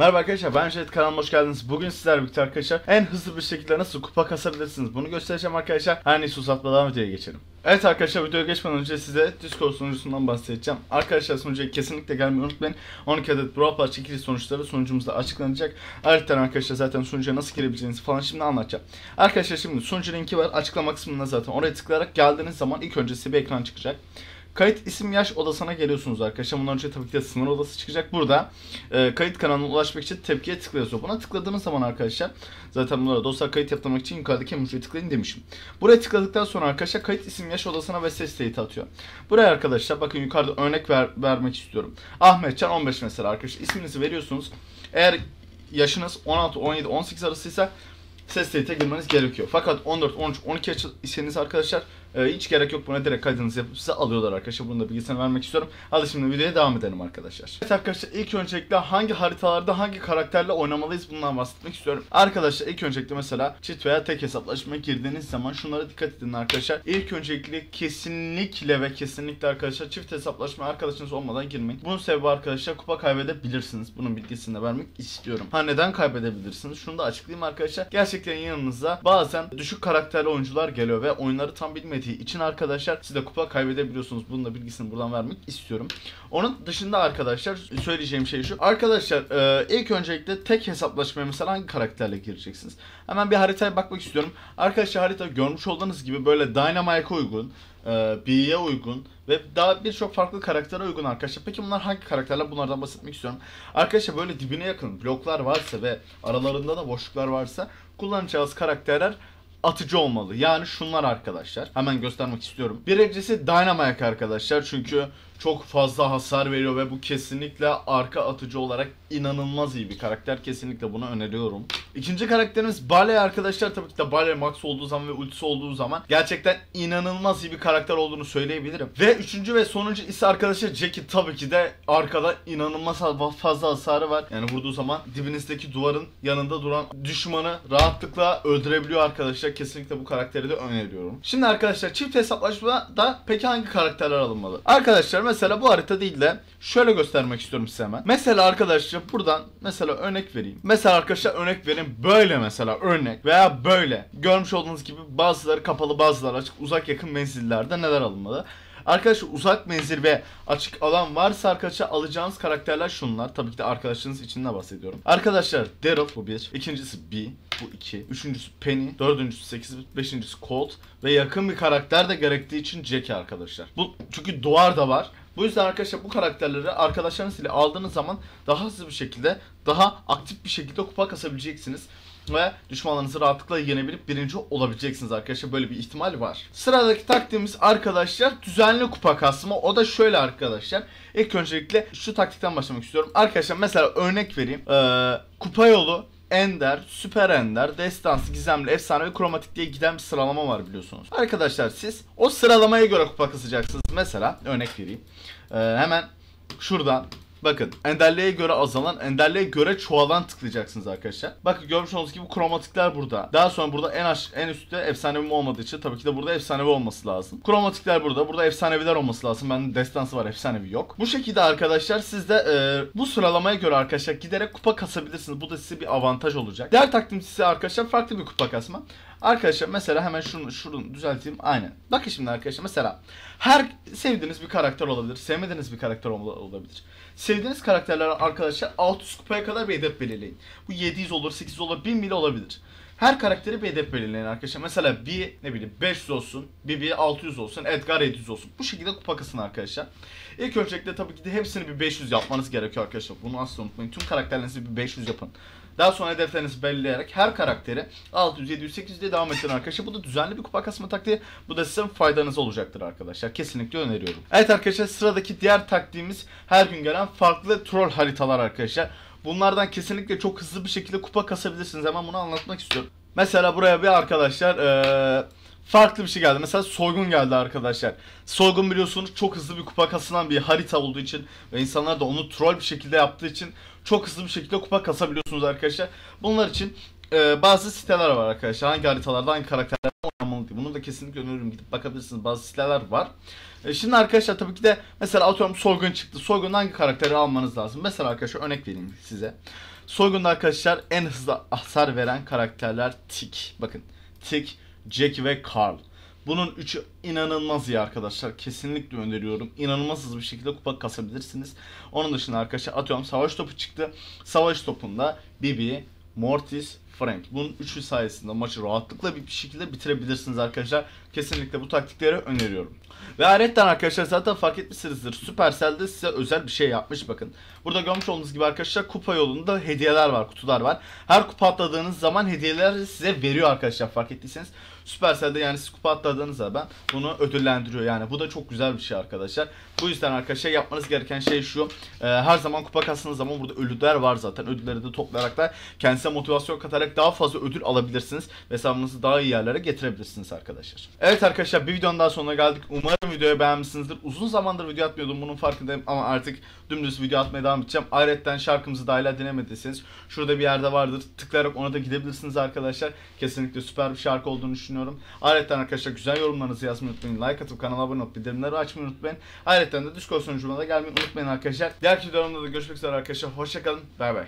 Merhaba arkadaşlar, ben Jelit, kanalıma hoş geldiniz. Bugün sizlerle birlikte arkadaşlar en hızlı bir şekilde nasıl kupa kasabilirsiniz bunu göstereceğim arkadaşlar. Her neyse, uzatmadan videoya geçelim. Evet arkadaşlar, videoya geçmeden önce size Discord sunucusundan bahsedeceğim. Arkadaşlar sunucuya kesinlikle gelmeyi unutmayın. 12 adet Brawl Stars çekiliş sonuçları sunucumuzda açıklanacak. Ayrıca arkadaşlar zaten sunucuya nasıl girebileceğinizi falan şimdi anlatacağım. Arkadaşlar şimdi sunucu linki var açıklama kısmında, zaten oraya tıklayarak geldiğiniz zaman ilk önce size bir ekran çıkacak. Kayıt, isim, yaş odasına geliyorsunuz arkadaşlar. Bundan önce tabii ki de sınır odası çıkacak. Burada kayıt kanalına ulaşmak için tepkiye tıklıyorsunuz. Buna tıkladığınız zaman arkadaşlar zaten bunlara dosya kayıt yaptırmak için yukarıdaki emojiye tıklayın demişim. Buraya tıkladıktan sonra arkadaşlar kayıt, isim, yaş odasına ve ses teyit atıyor. Buraya arkadaşlar bakın yukarıda örnek vermek istiyorum. Ahmetcan 15 mesela arkadaşlar. İsminizi veriyorsunuz. Eğer yaşınız 16, 17, 18 arasıysa ses teyite girmeniz gerekiyor. Fakat 14, 13, 12 yaş iseniz arkadaşlar hiç gerek yok, buna direkt kaydınızı yapıp size alıyorlar arkadaşlar. Bunu da bilgisini vermek istiyorum. Hadi şimdi videoya devam edelim arkadaşlar. Evet arkadaşlar, ilk öncelikle hangi haritalarda hangi karakterle oynamalıyız bundan bahsetmek istiyorum. Arkadaşlar ilk öncelikle mesela çift veya tek hesaplaşma girdiğiniz zaman şunlara dikkat edin arkadaşlar. İlk öncelikle kesinlikle ve kesinlikle arkadaşlar çift hesaplaşma arkadaşınız olmadan girmeyin. Bunun sebebi arkadaşlar kupa kaybedebilirsiniz. Bunun bilgisini de vermek istiyorum. Ha, neden kaybedebilirsiniz? Şunu da açıklayayım arkadaşlar. Gerçekten yanınıza bazen düşük karakterli oyuncular geliyor ve oyunları tam bilmediğiniz için arkadaşlar siz de kupa kaybedebiliyorsunuz. Bunun da bilgisini buradan vermek istiyorum. Onun dışında arkadaşlar söyleyeceğim şey şu. Arkadaşlar ilk öncelikle tek hesaplaşmaya mesela hangi karakterle gireceksiniz? Hemen bir haritaya bakmak istiyorum. Arkadaşlar harita görmüş olduğunuz gibi böyle Dynamike'a uygun, Bibi'ye uygun ve daha birçok farklı karaktere uygun arkadaşlar. Peki bunlar hangi karakterler? Bunlardan bahsetmek istiyorum. Arkadaşlar böyle dibine yakın bloklar varsa ve aralarında da boşluklar varsa kullanacağınız karakterler atıcı olmalı. Yani şunlar arkadaşlar. Hemen göstermek istiyorum. Birincisi Dynamike arkadaşlar. Çünkü çok fazla hasar veriyor ve bu kesinlikle arka atıcı olarak inanılmaz iyi bir karakter. Kesinlikle bunu öneriyorum. İkinci karakterimiz Bale arkadaşlar. Tabii ki de Bale max olduğu zaman ve ultisi olduğu zaman gerçekten inanılmaz iyi bir karakter olduğunu söyleyebilirim. Ve üçüncü ve sonuncu ise arkadaşlar Jackie. Tabii ki de arkada inanılmaz fazla hasarı var. Yani vurduğu zaman dibinizdeki duvarın yanında duran düşmanı rahatlıkla öldürebiliyor arkadaşlar. Kesinlikle bu karakteri de öneriyorum. Şimdi arkadaşlar çift hesaplaşmada peki hangi karakterler alınmalı? Arkadaşlar mesela bu harita değil de şöyle göstermek istiyorum size hemen. Mesela arkadaşlar buradan mesela örnek vereyim. Mesela arkadaşlar örnek vereyim böyle mesela örnek veya böyle. Görmüş olduğunuz gibi bazıları kapalı, bazıları açık, uzak yakın menzillerde neler alınmalı? Arkadaşlar uzak menzil ve açık alan varsa arkadaşlar alacağınız karakterler şunlar. Tabii ki de arkadaşınız için de bahsediyorum. Arkadaşlar Daryl bu bir, ikincisi B bu iki, üçüncüsü Penny, dördüncüsü 8, beşincisi Colt ve yakın bir karakter de gerektiği için Jackie arkadaşlar. Bu çünkü duvar da var. Bu yüzden arkadaşlar bu karakterleri arkadaşlarınız ile aldığınız zaman daha hızlı bir şekilde, daha aktif bir şekilde kupa kasabileceksiniz. Ve düşmanlarınızı rahatlıkla yenebilip birinci olabileceksiniz arkadaşlar. Böyle bir ihtimal var. Sıradaki taktiğimiz arkadaşlar düzenli kupa kasma. O da şöyle arkadaşlar. İlk öncelikle şu taktikten başlamak istiyorum. Arkadaşlar mesela örnek vereyim. Kupa yolu, Ender, Süper Ender, Destansı, Gizemli, Efsane ve Kromatik diye giden bir sıralama var biliyorsunuz. Arkadaşlar siz o sıralamaya göre kupa kasacaksınız. Mesela örnek vereyim. Hemen şuradan. Bakın enderliğe göre azalan, enderliğe göre çoğalan tıklayacaksınız arkadaşlar. Bakın görmüş olduğunuz gibi kromatikler burada. Daha sonra burada en üstte efsanevi olmadığı için tabii ki de burada efsanevi olması lazım. Kromatikler burada, burada efsaneviler olması lazım. Bende destansı var, efsanevi yok. Bu şekilde arkadaşlar siz de bu sıralamaya göre arkadaşlar giderek kupa kasabilirsiniz. Bu da size bir avantaj olacak. Diğer takdim size arkadaşlar farklı bir kupa kasma. Arkadaşlar mesela hemen şunu düzelteyim. Aynen. Bakın şimdi arkadaşlar mesela her sevdiğiniz bir karakter olabilir, sevmediğiniz bir karakter olabilir. Sevdiğiniz karakterler arkadaşlar 600 kupaya kadar bir hedef belirleyin. Bu 700 olur, 800 olur, 1000 bile olabilir. Her karakteri bir hedef belirleyin arkadaşlar. Mesela bir ne bileyim 500 olsun, Bibi 600 olsun, Edgar 700 olsun. Bu şekilde kupa kasın arkadaşlar. İlk öncelikle tabii ki de hepsini bir 500 yapmanız gerekiyor arkadaşlar. Bunu asla unutmayın. Tüm karakterlerinizi bir 500 yapın. Daha sonra hedeflerinizi belirleyerek her karakteri 600, 700, 800 diye devam edin arkadaşlar. Bu da düzenli bir kupa kasma taktiği. Bu da sizin faydanız olacaktır arkadaşlar. Kesinlikle öneriyorum. Evet arkadaşlar, sıradaki diğer taktiğimiz her gün gelen farklı troll haritalar arkadaşlar. Bunlardan kesinlikle çok hızlı bir şekilde kupa kasabilirsiniz. Hemen bunu anlatmak istiyorum. Mesela buraya bir arkadaşlar farklı bir şey geldi. Mesela soygun geldi arkadaşlar. Soygun biliyorsunuz çok hızlı bir kupa kasılan bir harita olduğu için ve insanlar da onu troll bir şekilde yaptığı için çok hızlı bir şekilde kupa kasabiliyorsunuz arkadaşlar. Bunlar için bazı siteler var arkadaşlar. Hangi haritalarda hangi karakterler oynamalı diye. Bunu da kesinlikle öneririm. Gidip bakabilirsiniz. Bazı siteler var. Şimdi arkadaşlar tabii ki de mesela atıyorum soygun çıktı. Soygundan hangi karakteri almanız lazım? Mesela arkadaşlar örnek vereyim size. Soygunda arkadaşlar en hızlı hasar veren karakterler Tik. Bakın Tik, Jackie ve Karl. Bunun üçü inanılmaz iyi arkadaşlar. Kesinlikle öneriyorum. İnanılmaz hızlı bir şekilde kupa kasabilirsiniz. Onun dışında arkadaşlar atıyorum savaş topu çıktı. Savaş topunda Bibi, Mortis, Frank. Bunun üçü sayesinde maçı rahatlıkla bir şekilde bitirebilirsiniz arkadaşlar. Kesinlikle bu taktikleri öneriyorum. Ve ayrıca arkadaşlar zaten fark etmişsinizdir. Supercell'de size özel bir şey yapmış bakın. Burada görmüş olduğunuz gibi arkadaşlar kupa yolunda hediyeler var, kutular var. Her kupa atladığınız zaman hediyeler size veriyor arkadaşlar fark ettiyseniz. Supercell'de yani siz kupa atladığınız zaman bunu ödüllendiriyor yani. Bu da çok güzel bir şey arkadaşlar. Bu yüzden arkadaşlar yapmanız gereken şey şu. Her zaman kupa kastığınız zaman burada ödüller var zaten. Ödülleri de toplayarak da kendisine motivasyon katarak daha fazla ödül alabilirsiniz ve hesabınızı daha iyi yerlere getirebilirsiniz arkadaşlar. Evet arkadaşlar bir videonun daha sonuna geldik. Umarım videoyu beğenmişsinizdir. Uzun zamandır video atmıyordum bunun farkındayım ama artık dümdüz video atmaya devam edeceğim. Ayrıca şarkımızı da hala denemediyseniz şurada bir yerde vardır. Tıklayarak ona da gidebilirsiniz arkadaşlar. Kesinlikle süper bir şarkı olduğunu düşünüyorum. Ayrıca arkadaşlar güzel yorumlarınızı yazmayı unutmayın. Like atıp kanala abone olup bildirimleri açmayı unutmayın. Ayrıca da Discord sunucuma da gelmeyi unutmayın arkadaşlar. Diğer videolarımda da görüşmek üzere arkadaşlar. Hoşçakalın. Bay bay.